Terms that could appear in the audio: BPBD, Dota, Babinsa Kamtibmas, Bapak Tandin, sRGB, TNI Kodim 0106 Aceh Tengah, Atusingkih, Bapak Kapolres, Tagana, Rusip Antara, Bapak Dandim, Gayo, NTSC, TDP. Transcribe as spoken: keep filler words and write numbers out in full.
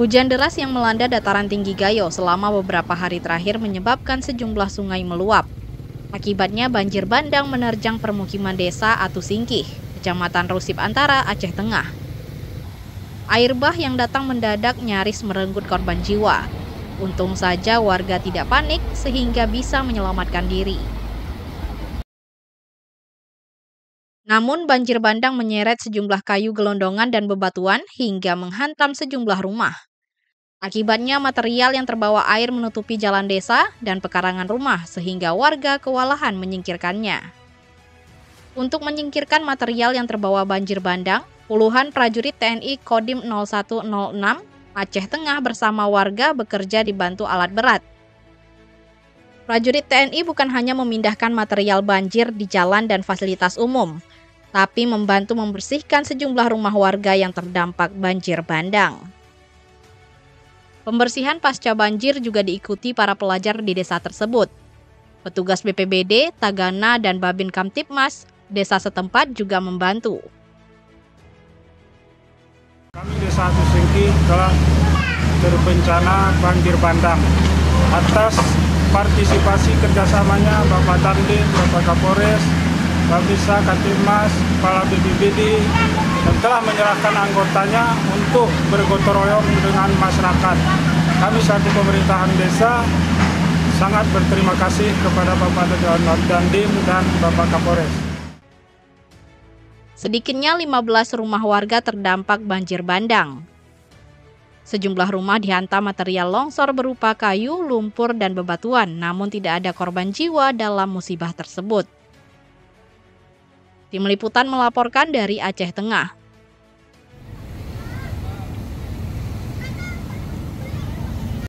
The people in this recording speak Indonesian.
Hujan deras yang melanda dataran tinggi Gayo selama beberapa hari terakhir menyebabkan sejumlah sungai meluap. Akibatnya banjir bandang menerjang permukiman desa Atusingkih, Kecamatan Rusip Antara, Aceh Tengah. Air bah yang datang mendadak nyaris merenggut korban jiwa. Untung saja warga tidak panik sehingga bisa menyelamatkan diri. Namun banjir bandang menyeret sejumlah kayu gelondongan dan bebatuan hingga menghantam sejumlah rumah. Akibatnya material yang terbawa air menutupi jalan desa dan pekarangan rumah sehingga warga kewalahan menyingkirkannya. Untuk menyingkirkan material yang terbawa banjir bandang, puluhan prajurit T N I Kodim nol satu nol enam Aceh Tengah bersama warga bekerja dibantu alat berat. Prajurit T N I bukan hanya memindahkan material banjir di jalan dan fasilitas umum, tapi membantu membersihkan sejumlah rumah warga yang terdampak banjir bandang. Pembersihan pasca banjir juga diikuti para pelajar di desa tersebut. Petugas B P B D, Tagana, dan Babinsa Kamtibmas desa setempat juga membantu. Kami desa Atusingkih telah terbencana banjir bandang. Atas partisipasi kerjasamanya Bapak Tandin, Bapak Kapolres, Babinsa Kamtibmas, Kepala B P B D, dan telah menyerahkan anggotanya untuk bergotong royong dengan masyarakat. Kami satu pemerintahan desa sangat berterima kasih kepada Bapak Dandim dan Bapak Kapolres. Sedikitnya lima belas rumah warga terdampak banjir bandang. Sejumlah rumah dihantam material longsor berupa kayu, lumpur, dan bebatuan, namun tidak ada korban jiwa dalam musibah tersebut. Tim liputan melaporkan dari Aceh Tengah.